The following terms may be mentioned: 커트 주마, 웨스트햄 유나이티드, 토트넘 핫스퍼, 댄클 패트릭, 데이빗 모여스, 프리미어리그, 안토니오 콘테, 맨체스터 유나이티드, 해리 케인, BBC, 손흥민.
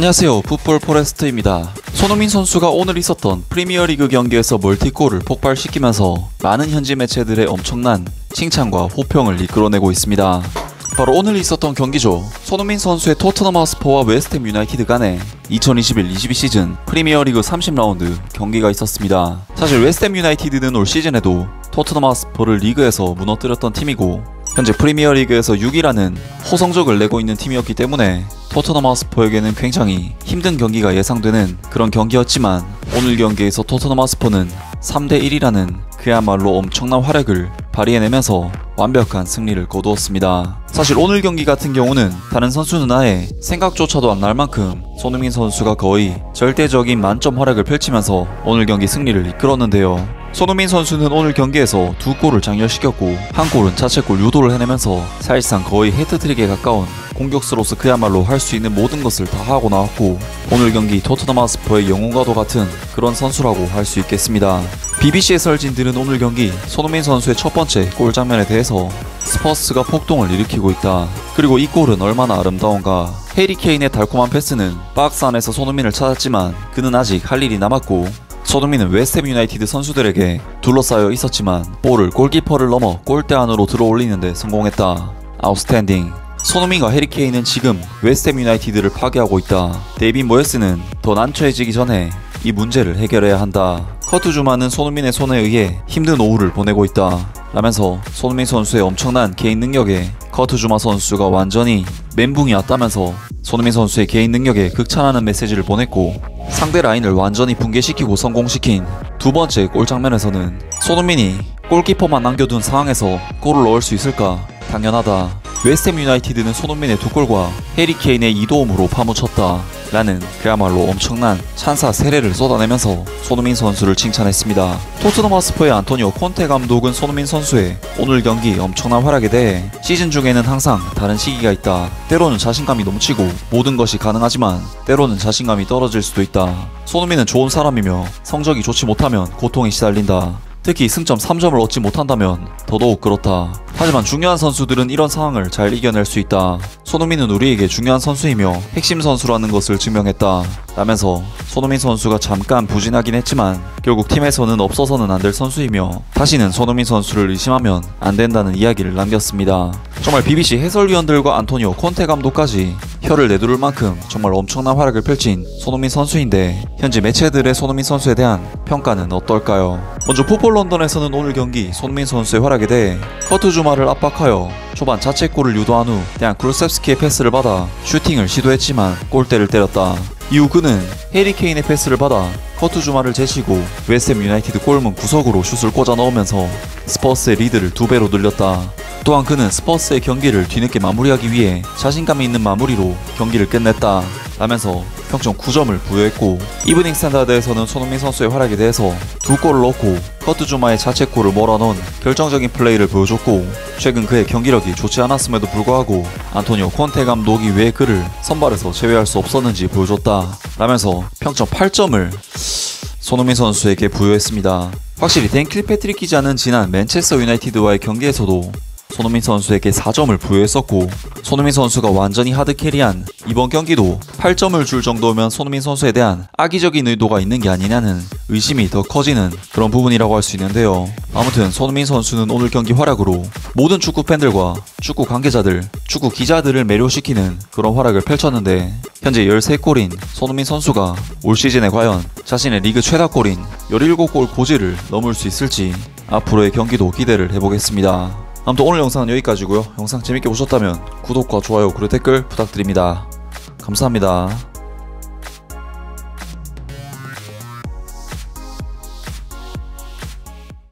안녕하세요, 풋볼 포레스트입니다. 손흥민 선수가 오늘 있었던 프리미어리그 경기에서 멀티골을 폭발시키면서 많은 현지 매체들의 엄청난 칭찬과 호평을 이끌어내고 있습니다. 바로 오늘 있었던 경기죠. 손흥민 선수의 토트넘 핫스퍼와 웨스트햄 유나이티드 간의 2021-22 시즌 프리미어리그 30라운드 경기가 있었습니다. 사실 웨스트햄 유나이티드는 올 시즌에도 토트넘 핫스퍼를 리그에서 무너뜨렸던 팀이고 현재 프리미어리그에서 6위라는 호성적을 내고 있는 팀이었기 때문에 토트넘 핫스퍼에게는 굉장히 힘든 경기가 예상되는 그런 경기였지만 오늘 경기에서 토트넘 핫스퍼는 3대1이라는 그야말로 엄청난 활약을 발휘해내면서 완벽한 승리를 거두었습니다. 사실 오늘 경기 같은 경우는 다른 선수는 아예 생각조차도 안 날 만큼 손흥민 선수가 거의 절대적인 만점 활약을 펼치면서 오늘 경기 승리를 이끌었는데요. 손흥민 선수는 오늘 경기에서 2골을 장렬시켰고 한 골은 자책골 유도를 해내면서 사실상 거의 해트트릭에 가까운 공격수로서 그야말로 할 수 있는 모든 것을 다 하고 나왔고 오늘 경기 토트넘 핫스퍼의 영웅과도 같은 그런 선수라고 할 수 있겠습니다. BBC 해설진들은 오늘 경기 손흥민 선수의 첫 번째 골 장면에 대해서 스퍼스가 폭동을 일으키고 있다. 그리고 이 골은 얼마나 아름다운가. 해리 케인의 달콤한 패스는 박스 안에서 손흥민을 찾았지만 그는 아직 할 일이 남았고 손흥민은 웨스트햄 유나이티드 선수들에게 둘러싸여 있었지만 볼을 골키퍼를 넘어 골대 안으로 들어올리는데 성공했다. 아웃스탠딩. 손흥민과 해리 케인은 지금 웨스트햄 유나이티드를 파괴하고 있다. 데이빗 모여스는 더 난처해지기 전에 이 문제를 해결해야 한다. 커트 주마는 손흥민의 손에 의해 힘든 오후를 보내고 있다. 라면서 손흥민 선수의 엄청난 개인 능력에 커트 주마 선수가 완전히 멘붕이 왔다면서 손흥민 선수의 개인 능력에 극찬하는 메시지를 보냈고 상대 라인을 완전히 붕괴시키고 성공시킨 두 번째 골 장면에서는 손흥민이 골키퍼만 남겨둔 상황에서 골을 넣을 수 있을까? 당연하다. 웨스트햄 유나이티드는 손흥민의 2골과 해리 케인의 2도움으로 파묻혔다. 라는 그야말로 엄청난 찬사 세례를 쏟아내면서 손흥민 선수를 칭찬했습니다. 토트넘 핫스퍼의 안토니오 콘테 감독은 손흥민 선수의 오늘 경기 엄청난 활약에 대해 시즌 중에는 항상 다른 시기가 있다. 때로는 자신감이 넘치고 모든 것이 가능하지만 때로는 자신감이 떨어질 수도 있다. 손흥민은 좋은 사람이며 성적이 좋지 못하면 고통에 시달린다. 특히 승점 3점을 얻지 못한다면 더더욱 그렇다. 하지만 중요한 선수들은 이런 상황을 잘 이겨낼 수 있다. 손흥민은 우리에게 중요한 선수이며 핵심 선수라는 것을 증명했다. 라면서 손흥민 선수가 잠깐 부진하긴 했지만 결국 팀에서는 없어서는 안 될 선수이며 다시는 손흥민 선수를 의심하면 안 된다는 이야기를 남겼습니다. 정말 BBC 해설위원들과 안토니오 콘테 감독까지 혀를 내두를 만큼 정말 엄청난 활약을 펼친 손흥민 선수인데 현지 매체들의 손흥민 선수에 대한 평가는 어떨까요? 먼저 풋볼 런던에서는 오늘 경기 손흥민 선수의 활약에 대해 커트 주마를 압박하여 초반 자책골을 유도한 후 대한 크루셉스키의 패스를 받아 슈팅을 시도했지만 골대를 때렸다. 이후 그는 해리 케인의 패스를 받아 커트 주마를 제치고 웨스트햄 유나이티드 골문 구석으로 슛을 꽂아 넣으면서 스퍼스의 리드를 2배로 늘렸다. 또한 그는 스퍼스의 경기를 뒤늦게 마무리하기 위해 자신감이 있는 마무리로 경기를 끝냈다. 라면서 평점 9점을 부여했고 이브닝 스탠다드에서는 손흥민 선수의 활약에 대해서 2골을 넣고 커트 주마의 자책골을 몰아넣은 결정적인 플레이를 보여줬고 최근 그의 경기력이 좋지 않았음에도 불구하고 안토니오 콘테 감독이 왜 그를 선발에서 제외할 수 없었는지 보여줬다. 라면서 평점 8점을 손흥민 선수에게 부여했습니다. 확실히 댄클 패트릭 기자는 지난 맨체스터 유나이티드와의 경기에서도 손흥민 선수에게 4점을 부여했었고 손흥민 선수가 완전히 하드캐리한 이번 경기도 8점을 줄 정도면 손흥민 선수에 대한 악의적인 의도가 있는 게 아니냐는 의심이 더 커지는 그런 부분이라고 할 수 있는데요. 아무튼 손흥민 선수는 오늘 경기 활약으로 모든 축구 팬들과 축구 관계자들, 축구 기자들을 매료시키는 그런 활약을 펼쳤는데 현재 13골인 손흥민 선수가 올 시즌에 과연 자신의 리그 최다골인 17골 고지를 넘을 수 있을지 앞으로의 경기도 기대를 해보겠습니다. 아무튼 오늘 영상은 여기까지고요. 영상 재밌게 보셨다면 구독과 좋아요 그리고 댓글 부탁드립니다. 감사합니다.